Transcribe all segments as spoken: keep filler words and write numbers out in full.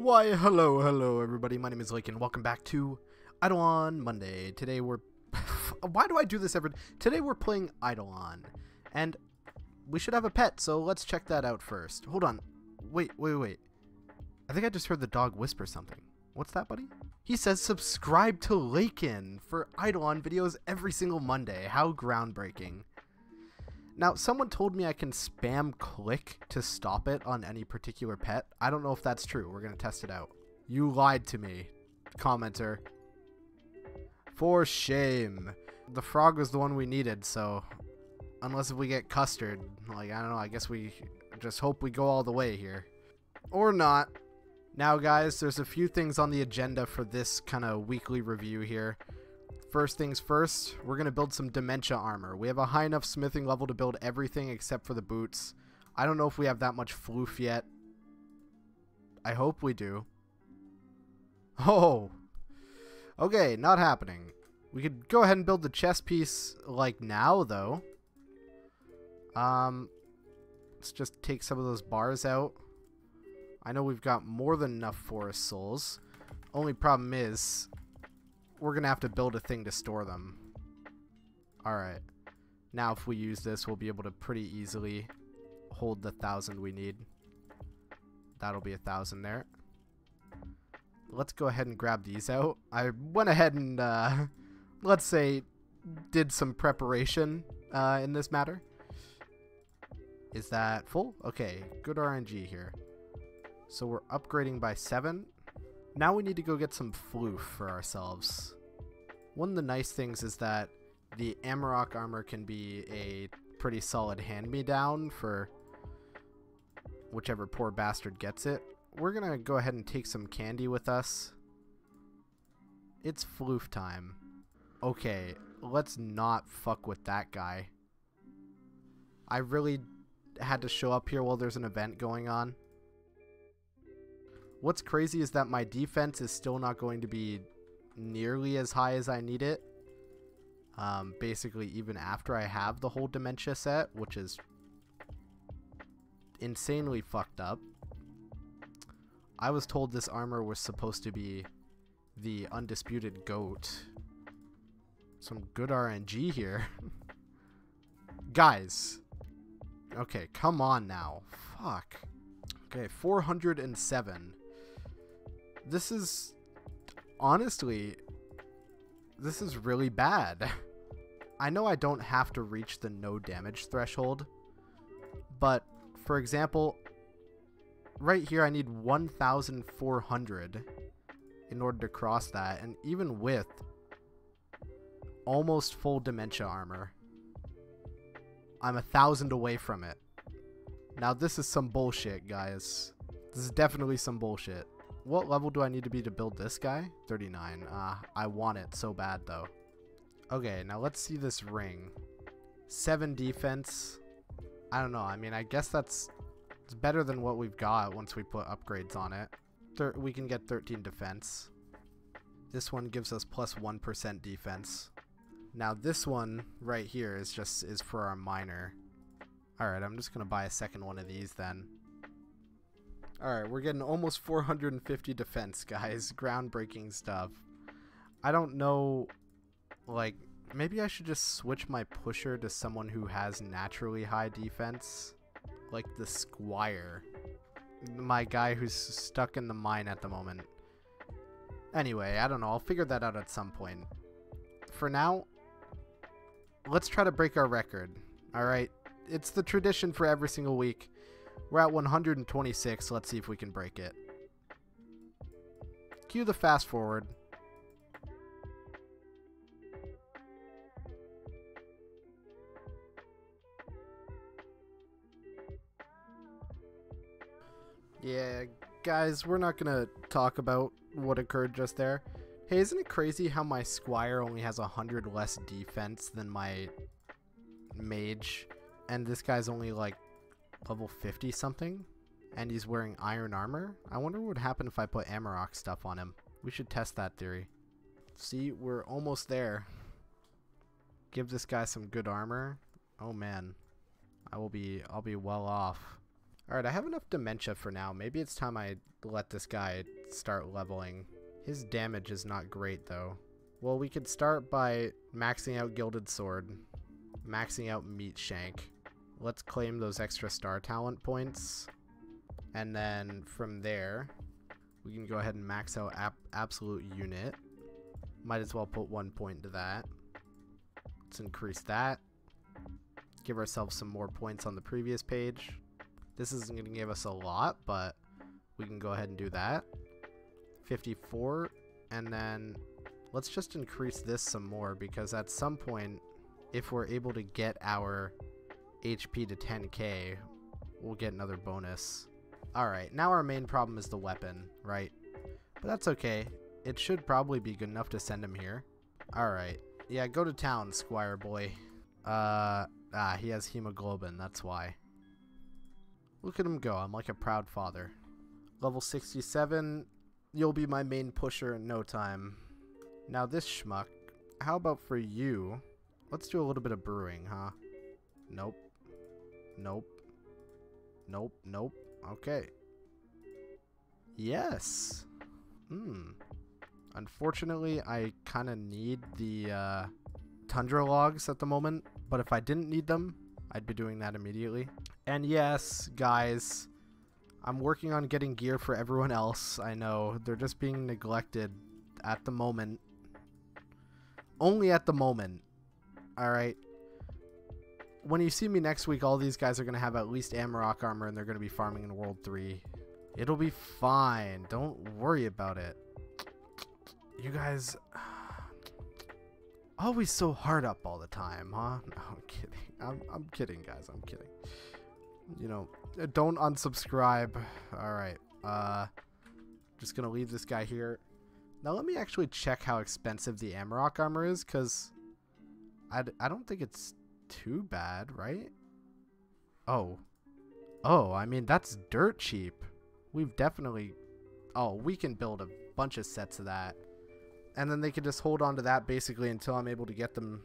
Why, hello, hello, everybody. My name is Lakin. Welcome back to Idleon Monday. Today we're... Why do I do this every... Today we're playing Idleon. And we should have a pet, so let's check that out first. Hold on. Wait, wait, wait. I think I just heard the dog whisper something. What's that, buddy? He says subscribe to Lakin for Idleon videos every single Monday. How groundbreaking. Now, someone told me I can spam click to stop it on any particular pet. I don't know if that's true. We're going to test it out. You lied to me, commenter. For shame. The frog was the one we needed, so... Unless if we get custard. Like, I don't know. I guess we just hope we go all the way here. Or not. Now, guys, there's a few things on the agenda for this kind of weekly review here. First things first, we're going to build some Dementia armor. We have a high enough smithing level to build everything except for the boots. I don't know if we have that much floof yet. I hope we do. Oh! Okay, not happening. We could go ahead and build the chest piece, like, now, though. Um, let's just take some of those bars out. I know we've got more than enough forest souls. Only problem is... we're going to have to build a thing to store them. Alright. Now if we use this, we'll be able to pretty easily hold the thousand we need. That'll be a thousand there. Let's go ahead and grab these out. I went ahead and, uh, let's say, did some preparation uh, in this matter. Is that full? Okay, good R N G here. So we're upgrading by seven. Now we need to go get some floof for ourselves. One of the nice things is that the Amarok armor can be a pretty solid hand-me-down for whichever poor bastard gets it. We're going to go ahead and take some candy with us. It's floof time. Okay, let's not fuck with that guy. I really had to show up here while there's an event going on. What's crazy is that my defense is still not going to be nearly as high as I need it. Um, basically, even after I have the whole Dementia set, which is insanely fucked up. I was told this armor was supposed to be the undisputed GOAT. Some good R N G here. Guys. Okay, come on now. Fuck. Okay, four hundred seven. This is, honestly, this is really bad. I know I don't have to reach the no damage threshold, but for example, right here I need one thousand four hundred in order to cross that, and even with almost full Dementia armor, I'm a thousand away from it. Now this is some bullshit, guys. This is definitely some bullshit. What level do I need to be to build this guy? thirty-nine. Uh, I want it so bad, though. Okay, now let's see this ring. seven defense. I don't know. I mean, I guess that's it's better than what we've got once we put upgrades on it. Thir we can get thirteen defense. This one gives us plus one percent defense. Now this one right here is just is for our miner. Alright, I'm just going to buy a second one of these then. Alright, we're getting almost four hundred fifty defense, guys. Groundbreaking stuff. I don't know, like, maybe I should just switch my pusher to someone who has naturally high defense. Like the squire. My guy who's stuck in the mine at the moment. Anyway, I don't know. I'll figure that out at some point. For now, let's try to break our record. Alright, it's the tradition for every single week. We're at one hundred twenty-six. Let's see if we can break it. Cue the fast forward. Yeah, guys, we're not going to talk about what occurred just there. Hey, isn't it crazy how my squire only has one hundred less defense than my mage? And this guy's only like level fifty something, and he's wearing iron armor. I wonder what would happen if I put Amarok stuff on him. We should test that theory. See, we're almost there. Give this guy some good armor. Oh man, I will be, I'll be well off. Alright, I have enough dementia for now. Maybe it's time I let this guy start leveling. His damage is not great, though. Well, we could start by maxing out Gilded Sword, maxing out Meat Shank. Let's claim those extra star talent points. And then from there, we can go ahead and max out ab absolute unit. Might as well put one point to that. Let's increase that. Give ourselves some more points on the previous page. This isn't going to give us a lot, but we can go ahead and do that. fifty-four, and then let's just increase this some more, because at some point, if we're able to get our H P to ten K, we'll get another bonus. Alright, now our main problem is the weapon, right? But that's okay. It should probably be good enough to send him here. Alright. Yeah, go to town, squire boy. Uh, ah, he has hemoglobin, that's why. Look at him go, I'm like a proud father. Level sixty-seven, you'll be my main pusher in no time. Now this schmuck, how about for you? Let's do a little bit of brewing, huh? Nope. Nope. Nope, nope. Okay. Yes! Hmm. Unfortunately, I kind of need the uh, tundra logs at the moment, but if I didn't need them, I'd be doing that immediately. And yes, guys, I'm working on getting gear for everyone else. I know, they're just being neglected at the moment. Only at the moment. Alright. When you see me next week, all these guys are going to have at least Amarok armor, and they're going to be farming in World three. It'll be fine. Don't worry about it. You guys... always so hard up all the time, huh? No, I'm kidding. I'm, I'm kidding, guys. I'm kidding. You know, don't unsubscribe. Alright. Uh, just gonna leave this guy here. Now let me actually check how expensive the Amarok armor is, because I, I don't think it's too bad, right? Oh. Oh, I mean, that's dirt cheap. We've definitely... oh, we can build a bunch of sets of that. And then they can just hold on to that basically until I'm able to get them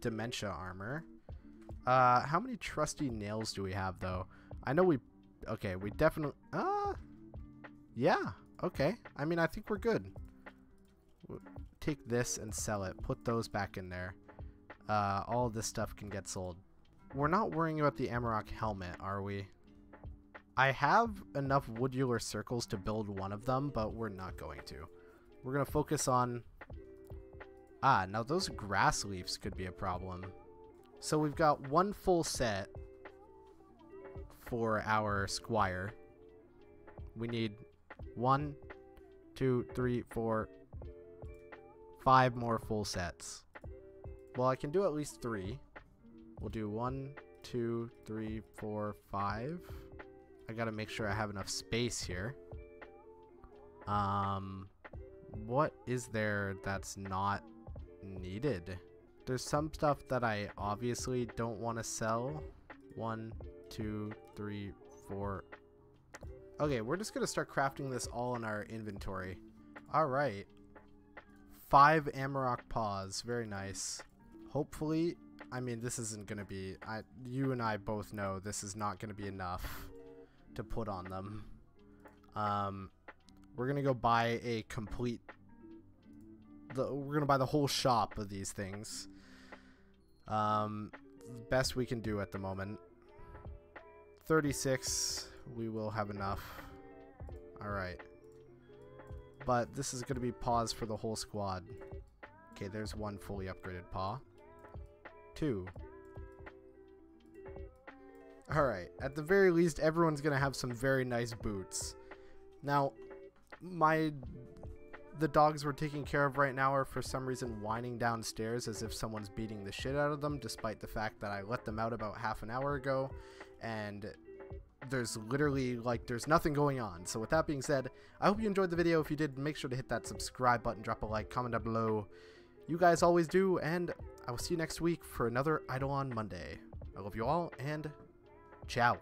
dementia armor. Uh, how many trusty nails do we have, though? I know we... okay, we definitely... Uh, yeah, okay. I mean, I think we're good. We'll take this and sell it. Put those back in there. Uh, all this stuff can get sold. We're not worrying about the Amarok helmet, are we? I have enough woodular circles to build one of them, but we're not going to. We're going to focus on... ah, now those grass leaves could be a problem. So we've got one full set for our squire. We need one, two, three, four, five more full sets. Well, I can do at least three. We'll do one, two, three, four, five. I gotta make sure I have enough space here. Um... What is there that's not needed? There's some stuff that I obviously don't want to sell. One, two, three, four. Okay, we're just going to start crafting this all in our inventory. Alright. Five Amarok paws. Very nice. Hopefully, I mean, this isn't going to be... I, you and I both know this is not going to be enough to put on them. Um... We're going to go buy a complete... The, we're going to buy the whole shop of these things. Um, best we can do at the moment. thirty-six. We will have enough. Alright. But this is going to be paws for the whole squad. Okay, there's one fully upgraded paw. Two. Alright. At the very least, everyone's going to have some very nice boots. Now... My, the dogs we're taking care of right now are for some reason whining downstairs as if someone's beating the shit out of them, despite the fact that I let them out about half an hour ago, and there's literally, like, there's nothing going on. So with that being said, I hope you enjoyed the video. If you did, make sure to hit that subscribe button, drop a like, comment down below. You guys always do, and I will see you next week for another Idleon Monday. I love you all, and ciao.